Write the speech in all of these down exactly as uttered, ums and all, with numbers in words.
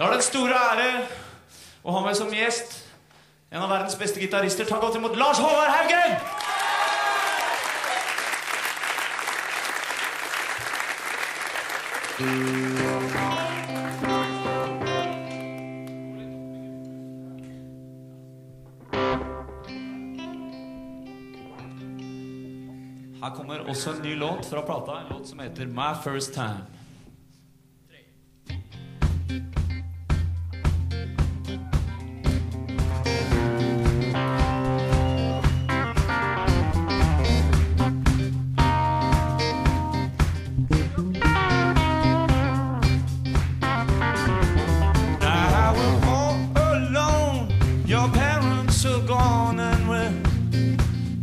Jag har den stora äre och har mig som gäst en av världens bästa gitarrister. Ta gott emot Lars Håvard Haugen! Här kommer också en ny låt från Plata, en låt som heter My First Time.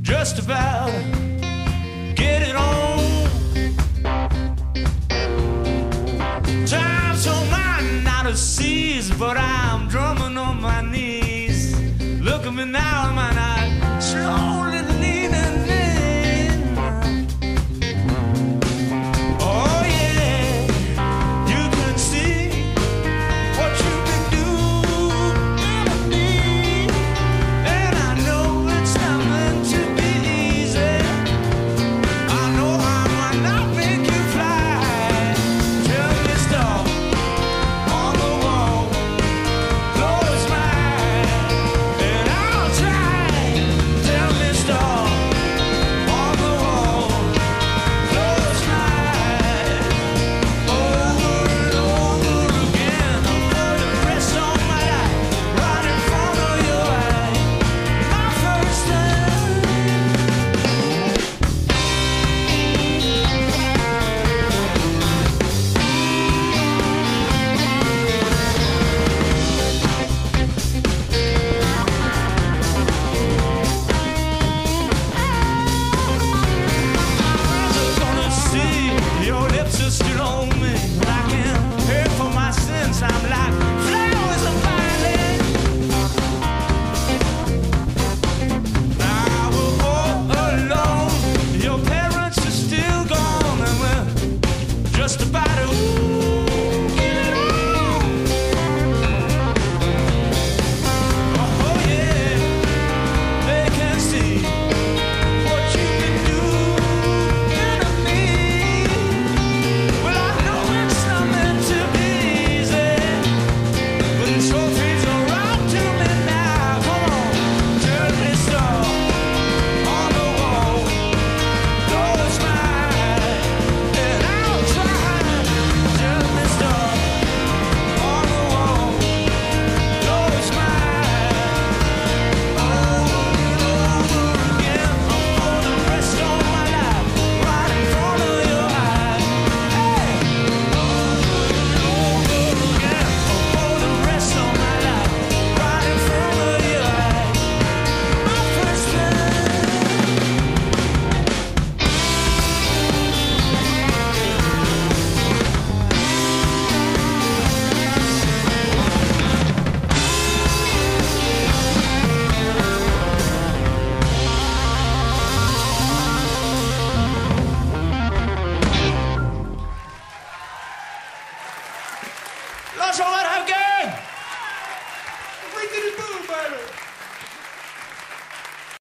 Just about get it on. Time's so mine out of seas, but I'm drumming on my knees. Look at me now, man, I'm slowly leaning.